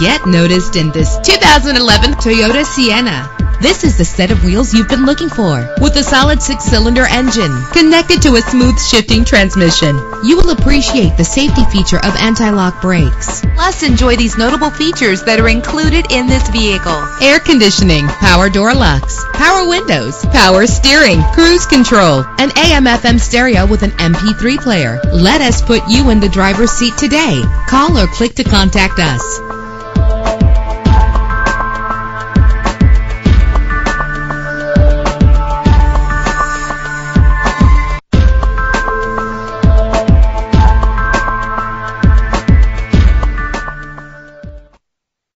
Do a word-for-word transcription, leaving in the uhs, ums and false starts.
Get noticed in this two thousand eleven Toyota Sienna. This is the set of wheels you've been looking for, with a solid six-cylinder engine connected to a smooth shifting transmission. You will appreciate the safety feature of anti-lock brakes. Plus, enjoy these notable features that are included in this vehicle: air conditioning, power door locks, power windows, power steering, cruise control, an A M F M stereo with an M P three player. Let us put you in the driver's seat today. Call or click to contact us.